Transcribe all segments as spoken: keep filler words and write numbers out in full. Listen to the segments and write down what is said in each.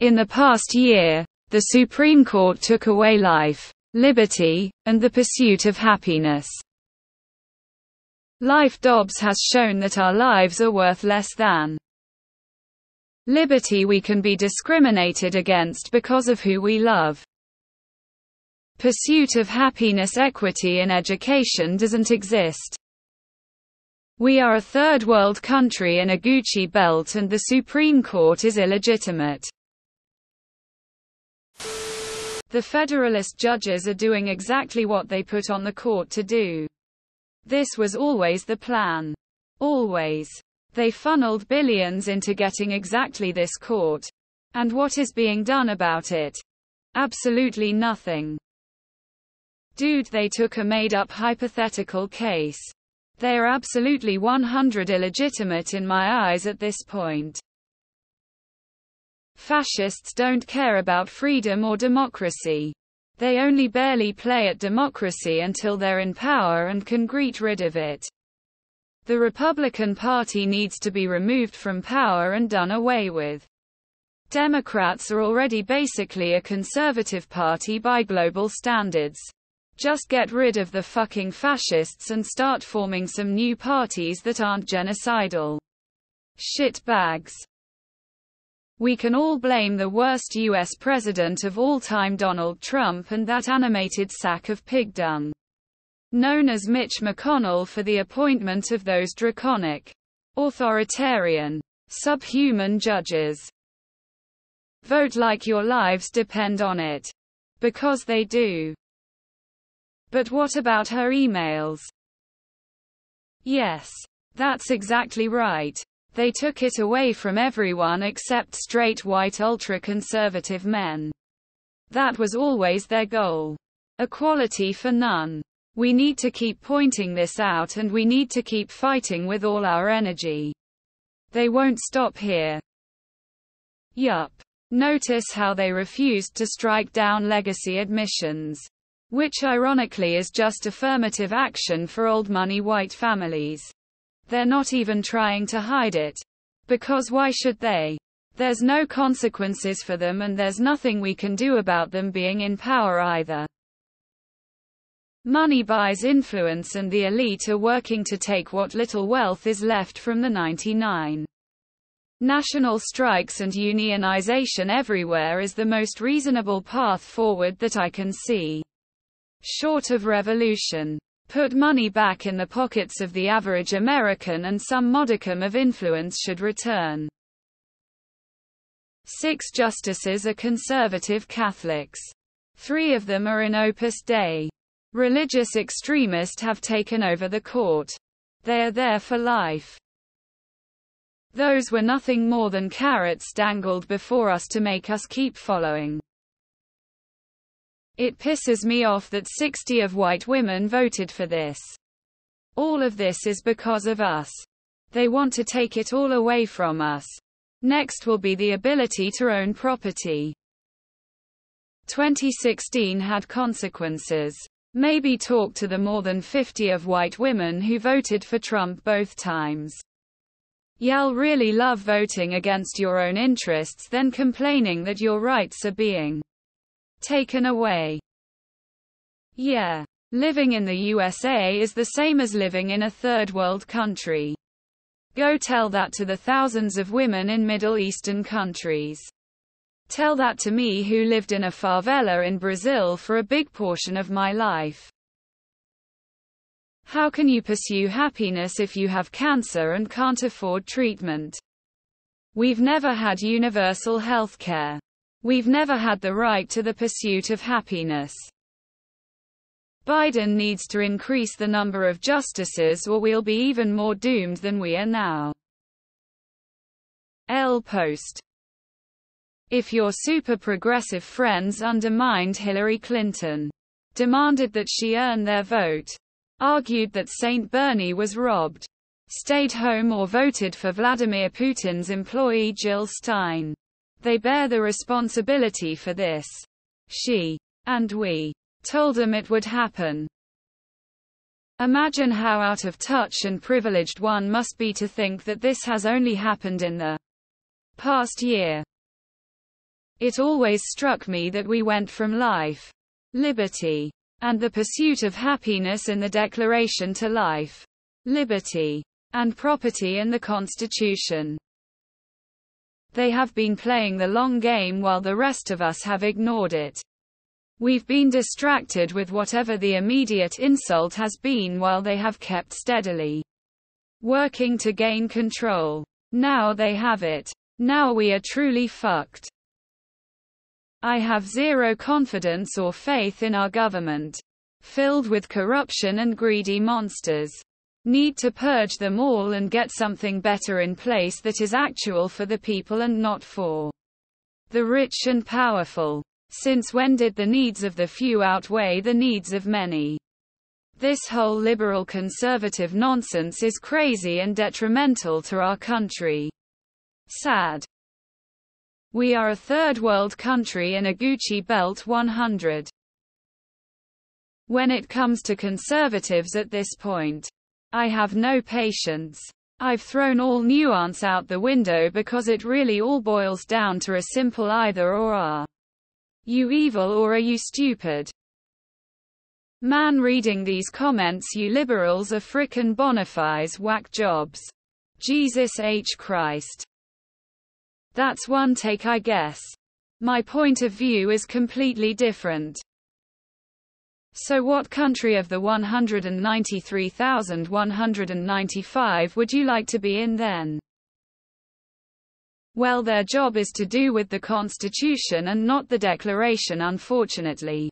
In the past year, the Supreme Court took away life, liberty, and the pursuit of happiness. Life. Dobbs has shown that our lives are worth less than liberty. We can be discriminated against because of who we love. Pursuit of happiness. Equity in education doesn't exist. We are a third world country in a Gucci belt, and the Supreme Court is illegitimate. The Federalist judges are doing exactly what they put on the court to do. This was always the plan. Always. They funneled billions into getting exactly this court. And what is being done about it? Absolutely nothing. Dude, they took a made-up hypothetical case. They are absolutely one hundred percent illegitimate in my eyes at this point. Fascists don't care about freedom or democracy. They only barely play at democracy until they're in power and can get rid of it. The Republican Party needs to be removed from power and done away with. Democrats are already basically a conservative party by global standards. Just get rid of the fucking fascists and start forming some new parties that aren't genocidal. Shitbags. We can all blame the worst U S president of all time, Donald Trump, and that animated sack of pig dung known as Mitch McConnell for the appointment of those draconic, authoritarian, subhuman judges. Vote like your lives depend on it. Because they do. But what about her emails? Yes, that's exactly right. They took it away from everyone except straight white ultra-conservative men. That was always their goal. Equality for none. We need to keep pointing this out, and we need to keep fighting with all our energy. They won't stop here. Yup. Notice how they refused to strike down legacy admissions, which ironically is just affirmative action for old money white families. They're not even trying to hide it. Because why should they? There's no consequences for them, and there's nothing we can do about them being in power either. Money buys influence, and the elite are working to take what little wealth is left from the ninety-nine. National strikes and unionization everywhere is the most reasonable path forward that I can see. Short of revolution, put money back in the pockets of the average American, and some modicum of influence should return. Six justices are conservative Catholics. Three of them are in Opus Dei. Religious extremists have taken over the court. They are there for life. Those were nothing more than carrots dangled before us to make us keep following. It pisses me off that sixty percent of white women voted for this. All of this is because of us. They want to take it all away from us. Next will be the ability to own property. twenty sixteen had consequences. Maybe talk to the more than fifty percent of white women who voted for Trump both times. Y'all really love voting against your own interests, then complaining that your rights are being taken away. Yeah. Living in the U S A is the same as living in a third world country. Go tell that to the thousands of women in Middle Eastern countries. Tell that to me, who lived in a favela in Brazil for a big portion of my life. How can you pursue happiness if you have cancer and can't afford treatment? We've never had universal health care. We've never had the right to the pursuit of happiness. Biden needs to increase the number of justices, or we'll be even more doomed than we are now. L. Post. If your super-progressive friends undermined Hillary Clinton, demanded that she earn their vote, argued that Saint Bernie was robbed, stayed home or voted for Vladimir Putin's employee Jill Stein, they bear the responsibility for this. She, and we, told them it would happen. Imagine how out of touch and privileged one must be to think that this has only happened in the past year. It always struck me that we went from life, liberty, and the pursuit of happiness in the Declaration to life, liberty, and property in the Constitution. They have been playing the long game while the rest of us have ignored it. We've been distracted with whatever the immediate insult has been while they have kept steadily working to gain control. Now they have it. Now we are truly fucked. I have zero confidence or faith in our government. Filled with corruption and greedy monsters. Need to purge them all and get something better in place that is actual for the people and not for the rich and powerful. Since when did the needs of the few outweigh the needs of many? This whole liberal conservative nonsense is crazy and detrimental to our country. Sad. We are a third world country in a Gucci belt one hundred. When it comes to conservatives at this point, I have no patience. I've thrown all nuance out the window because it really all boils down to a simple either or. Are you evil or are you stupid? Man, reading these comments, you liberals are frickin' bonafides whack jobs. Jesus H. Christ. That's one take, I guess. My point of view is completely different. So what country of the one hundred ninety-three thousand one hundred ninety-five would you like to be in then? Well, their job is to do with the Constitution and not the Declaration, unfortunately.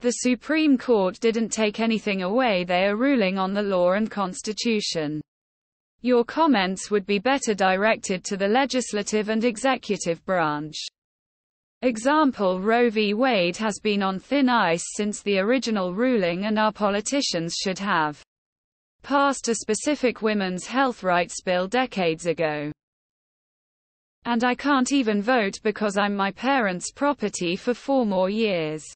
The Supreme Court didn't take anything away. They are ruling on the law and Constitution. Your comments would be better directed to the legislative and executive branch. Example, Roe v. Wade has been on thin ice since the original ruling, and our politicians should have passed a specific women's health rights bill decades ago. And I can't even vote because I'm my parents' property for four more years.